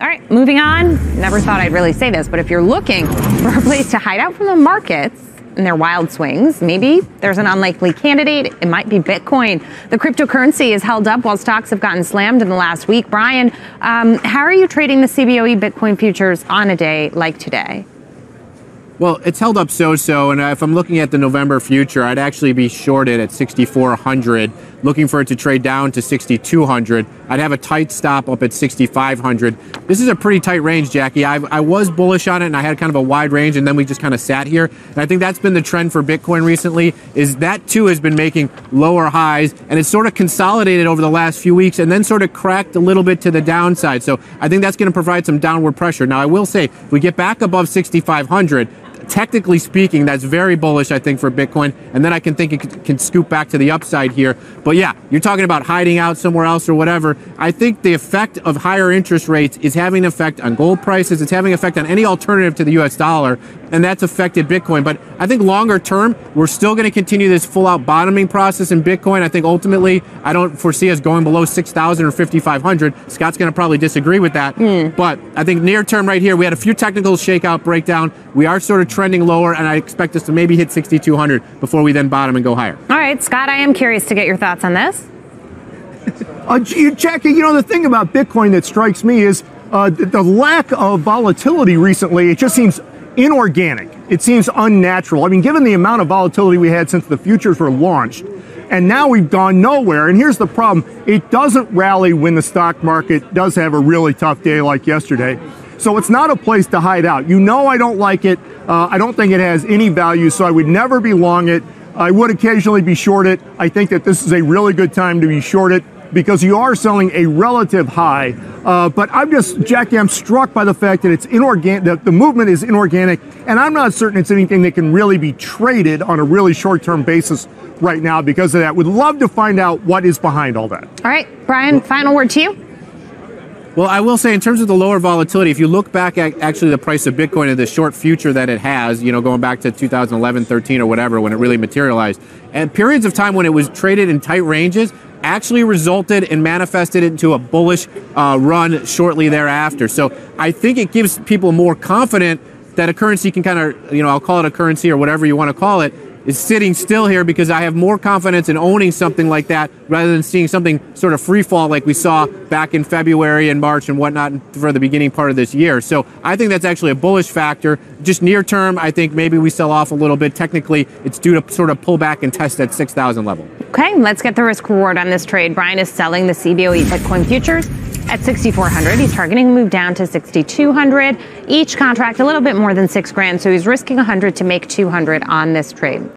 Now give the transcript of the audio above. All right, moving on. Never thought I'd really say this, but if you're looking for a place to hide out from the markets and their wild swings, maybe there's an unlikely candidate. It might be Bitcoin. The cryptocurrency is held up while stocks have gotten slammed in the last week. Brian, how are you trading the CBOE Bitcoin futures on a day like today? Well, it's held up so-so, and if I'm looking at the November future, I'd actually be shorted at 6,400, looking for it to trade down to 6,200. I'd have a tight stop up at 6,500. This is a pretty tight range, Jackie. I was bullish on it, and I had kind of a wide range, and then we just kind of sat here. And I think that's been the trend for Bitcoin recently, is that, too, has been making lower highs, and it's sort of consolidated over the last few weeks and then sort of cracked a little bit to the downside. So I think that's going to provide some downward pressure. Now, I will say, if we get back above 6,500, technically speaking, that's very bullish, I think, for Bitcoin. And then I can think it can scoop back to the upside here. But yeah, you're talking about hiding out somewhere else or whatever. I think the effect of higher interest rates is having an effect on gold prices. It's having an effect on any alternative to the U.S. dollar. And that's affected Bitcoin. But I think longer term, we're still going to continue this full-out bottoming process in Bitcoin. I think ultimately, I don't foresee us going below 6,000 or 5,500. Scott's going to probably disagree with that. But I think near term right here, we had a few technical shakeout breakdown. We are sort of trending lower, and I expect us to maybe hit 6,200 before we then bottom and go higher. All right, Scott, I am curious to get your thoughts on this. Jackie, you know, the thing about Bitcoin that strikes me is the lack of volatility recently. It just seems inorganic. It seems unnatural. I mean, given the amount of volatility we had since the futures were launched, and now we've gone nowhere. And here's the problem. It doesn't rally when the stock market does have a really tough day like yesterday. So it's not a place to hide out. You know, I don't like it. I don't think it has any value, so I would never be long it. I would occasionally be short it. I think that this is a really good time to be short it because you are selling a relative high. But I'm just, Jackie, I'm struck by the fact that it's inorganic, that the movement is inorganic, and I'm not certain it's anything that can really be traded on a really short-term basis right now because of that. Would love to find out what is behind all that. All right, Brian, final word to you. Well, I will say in terms of the lower volatility, if you look back at actually the price of Bitcoin and the short future that it has, you know, going back to 2011, 13 or whatever, when it really materialized, and periods of time when it was traded in tight ranges actually resulted and manifested into a bullish run shortly thereafter. So I think it gives people more confidence that a currency can kind of, you know, I'll call it a currency or whatever you want to call it, is sitting still here because I have more confidence in owning something like that rather than seeing something sort of free fall like we saw back in February and March and whatnot for the beginning part of this year. So I think that's actually a bullish factor. Just near term, I think maybe we sell off a little bit. Technically, it's due to sort of pull back and test that 6,000 level. Okay, let's get the risk reward on this trade. Brian is selling the CBOE Bitcoin futures at 6,400. He's targeting a move down to 6,200. Each contract a little bit more than $6,000, so he's risking 100 to make 200 on this trade.